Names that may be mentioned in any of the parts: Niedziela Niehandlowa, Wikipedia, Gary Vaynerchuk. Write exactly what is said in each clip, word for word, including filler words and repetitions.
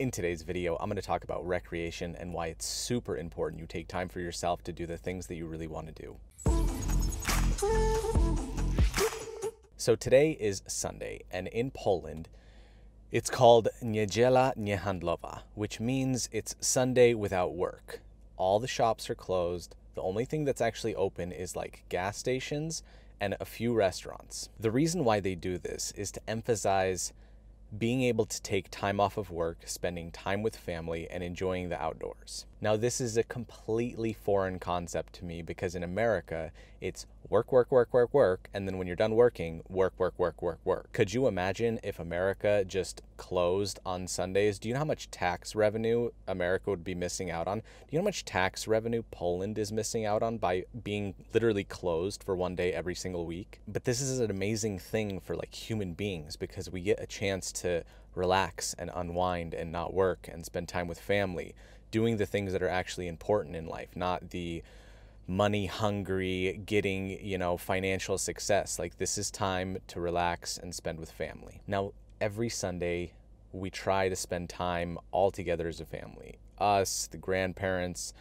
In today's video, I'm going to talk about recreation and why it's super important you take time for yourself to do the things that you really want to do. So today is Sunday, and in Poland, it's called Niedziela Niehandlowa, which means it's Sunday without work. All the shops are closed. The only thing that's actually open is like gas stations and a few restaurants. The reason why they do this is to emphasize being able to take time off of work, spending time with family, and enjoying the outdoors. Now, this is a completely foreign concept to me because in America, it's work, work, work, work, work, and then when you're done working, work, work, work, work, work. Could you imagine if America just closed on Sundays? Do you know how much tax revenue America would be missing out on? Do you know how much tax revenue Poland is missing out on by being literally closed for one day every single week? But this is an amazing thing for like human beings because we get a chance to to relax and unwind and not work and spend time with family, doing the things that are actually important in life, not the money hungry, getting, you know, financial success. Like, this is time to relax and spend with family. Now, every Sunday we try to spend time all together as a family, us, the grandparents.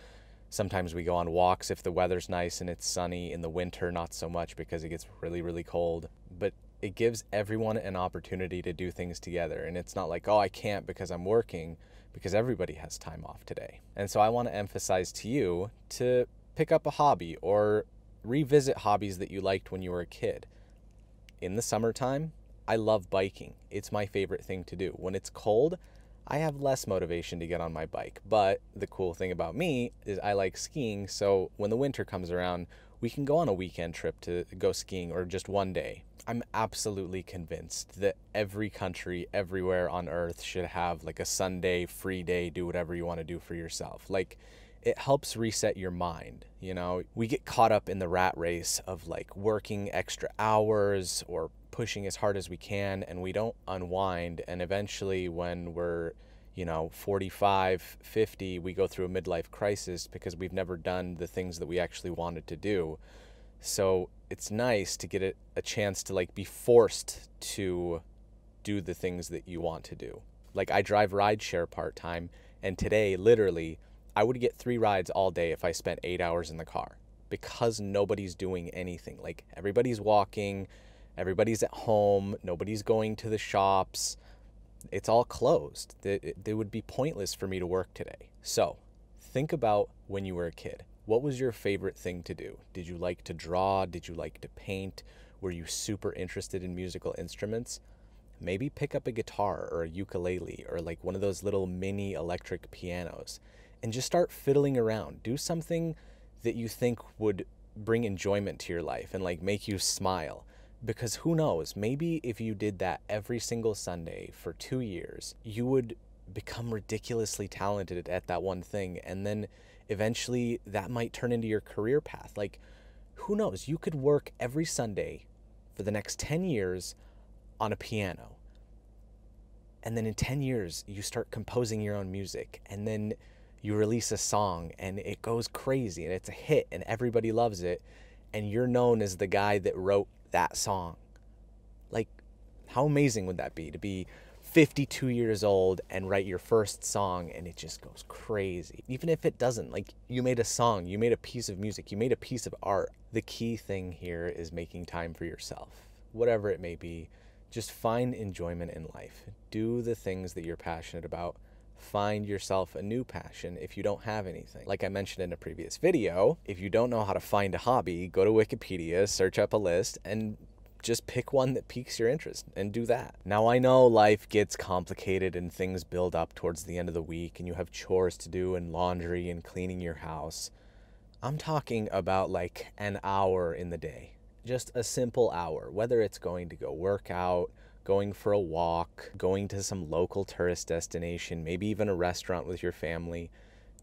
Sometimes we go on walks if the weather's nice and it's sunny. In the winter, not so much because it gets really, really cold. But it gives everyone an opportunity to do things together. And it's not like, oh, I can't because I'm working, because everybody has time off today. And so I want to emphasize to you to pick up a hobby or revisit hobbies that you liked when you were a kid. In the summertime, I love biking. It's my favorite thing to do. When it's cold, I have less motivation to get on my bike. But the cool thing about me is I like skiing. So when the winter comes around, we can go on a weekend trip to go skiing or just one day. I'm absolutely convinced that every country everywhere on earth should have like a Sunday free day, do whatever you want to do for yourself. Like, it helps reset your mind. You know, we get caught up in the rat race of like working extra hours or pushing as hard as we can, and we don't unwind. And eventually when we're, you know, forty-five, fifty, we go through a midlife crisis because we've never done the things that we actually wanted to do. So it's nice to get a, a chance to like be forced to do the things that you want to do. Like, I drive rideshare part-time, and today literally I would get three rides all day if I spent eight hours in the car because nobody's doing anything. Like, everybody's walking, everybody's at home, nobody's going to the shops. It's all closed. It, it would be pointless for me to work today. So think about when you were a kid. What was your favorite thing to do? Did you like to draw? Did you like to paint? Were you super interested in musical instruments? Maybe pick up a guitar or a ukulele or like one of those little mini electric pianos and just start fiddling around. Do something that you think would bring enjoyment to your life and like make you smile. Because who knows, maybe if you did that every single Sunday for two years, you would become ridiculously talented at that one thing. And then eventually that might turn into your career path. Like, who knows? You could work every Sunday for the next ten years on a piano. And then in ten years, you start composing your own music. And then you release a song and it goes crazy and it's a hit and everybody loves it. And you're known as the guy that wrote that song. Like, how amazing would that be to be fifty-two years old and write your first song and it just goes crazy? Even if it doesn't, like, you made a song, you made a piece of music, you made a piece of art. The key thing here is making time for yourself, whatever it may be. Just find enjoyment in life. Do the things that you're passionate about. Find yourself a new passion if you don't have anything. Like I mentioned in a previous video, if you don't know how to find a hobby, go to Wikipedia, search up a list, and just pick one that piques your interest and do that. Now, I know life gets complicated and things build up towards the end of the week and you have chores to do and laundry and cleaning your house. I'm talking about like an hour in the day, just a simple hour, whether it's going to go work out, going for a walk, going to some local tourist destination, maybe even a restaurant with your family.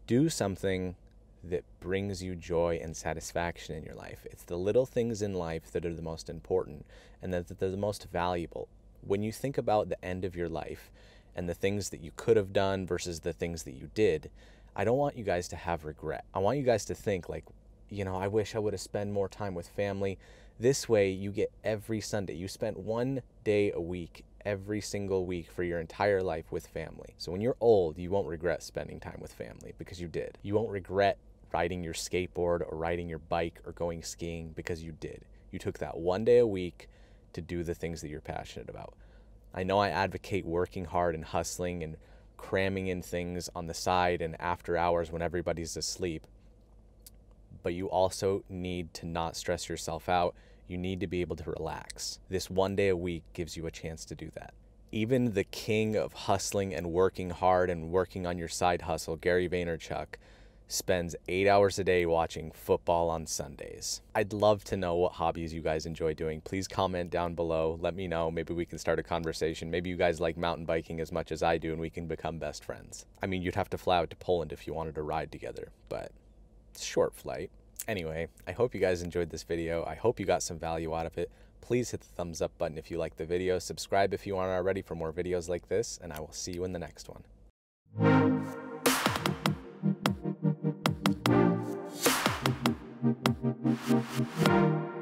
Do something that brings you joy and satisfaction in your life. It's the little things in life that are the most important and that they're the most valuable. When you think about the end of your life and the things that you could have done versus the things that you did, I don't want you guys to have regret. I want you guys to think like, you know, I wish I would have spent more time with family. This way you get every Sunday. You spent one day a week every single week for your entire life with family. So when you're old, you won't regret spending time with family because you did. You won't regret riding your skateboard or riding your bike or going skiing because you did. You took that one day a week to do the things that you're passionate about. I know I advocate working hard and hustling and cramming in things on the side and after hours when everybody's asleep, but you also need to not stress yourself out. You need to be able to relax. This one day a week gives you a chance to do that. Even the king of hustling and working hard and working on your side hustle, Gary Vaynerchuk, spends eight hours a day watching football on Sundays. I'd love to know what hobbies you guys enjoy doing. Please comment down below. Let me know. Maybe we can start a conversation. Maybe you guys like mountain biking as much as I do and we can become best friends. I mean, you'd have to fly out to Poland if you wanted to ride together, but it's a short flight. Anyway, I hope you guys enjoyed this video. I hope you got some value out of it. Please hit the thumbs up button if you like the video. Subscribe if you aren't already for more videos like this, and I will see you in the next one. Thank you.